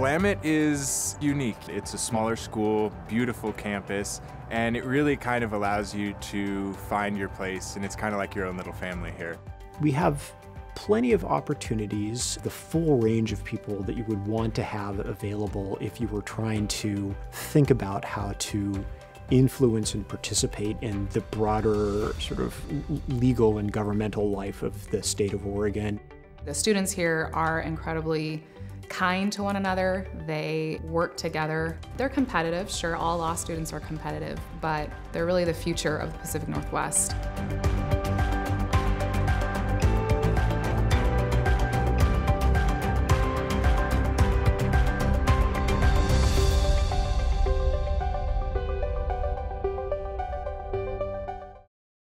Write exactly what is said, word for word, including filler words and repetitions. Willamette is unique. It's a smaller school, beautiful campus, and it really kind of allows you to find your place, and it's kind of like your own little family here. We have plenty of opportunities, the full range of people that you would want to have available if you were trying to think about how to influence and participate in the broader sort of legal and governmental life of the state of Oregon. The students here are incredibly kind to one another. They work together. They're competitive. Sure, all law students are competitive, but they're really the future of the Pacific Northwest.